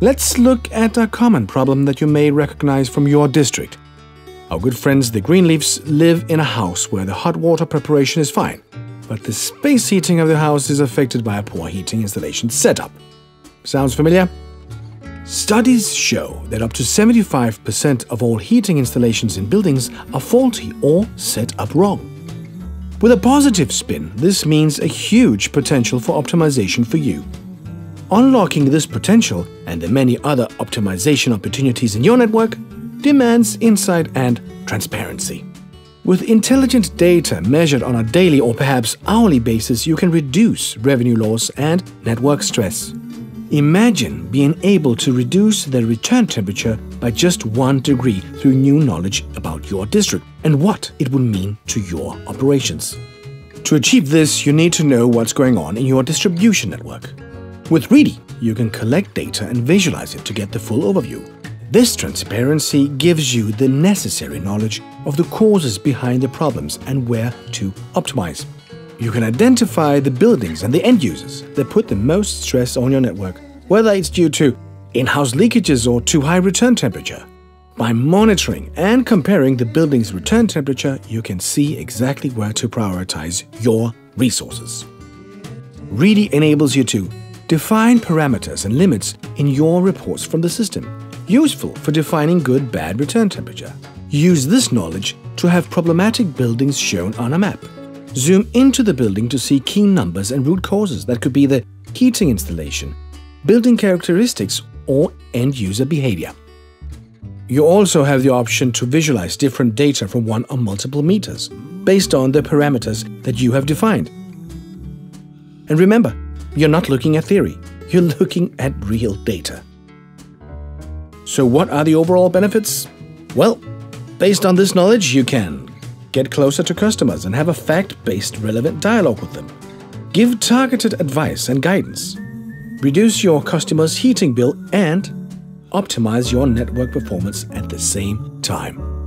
Let's look at a common problem that you may recognize from your district. Our good friends the Greenleafs live in a house where the hot water preparation is fine, but the space heating of the house is affected by a poor heating installation setup. Sounds familiar? Studies show that up to 75% of all heating installations in buildings are faulty or set up wrong. With a positive spin, this means a huge potential for optimization for you. Unlocking this potential and the many other optimization opportunities in your network demands insight and transparency. With intelligent data measured on a daily or perhaps hourly basis, you can reduce revenue loss and network stress. Imagine being able to reduce the return temperature by just 1 degree through new knowledge about your district and what it would mean to your operations. To achieve this, you need to know what's going on in your distribution network. With Reedy, you can collect data and visualize it to get the full overview. This transparency gives you the necessary knowledge of the causes behind the problems and where to optimize. You can identify the buildings and the end users that put the most stress on your network, whether it's due to in-house leakages or too high return temperature. By monitoring and comparing the building's return temperature, you can see exactly where to prioritize your resources. Reedy enables you to define parameters and limits in your reports from the system, useful for defining good, bad return temperature. Use this knowledge to have problematic buildings shown on a map. Zoom into the building to see key numbers and root causes that could be the heating installation, building characteristics, or end-user behavior. You also have the option to visualize different data from one or multiple meters, based on the parameters that you have defined. And remember, you're not looking at theory, you're looking at real data. So what are the overall benefits? Well, based on this knowledge, you can get closer to customers and have a fact-based relevant dialogue with them. Give targeted advice and guidance. Reduce your customers' heating bill and optimize your network performance at the same time.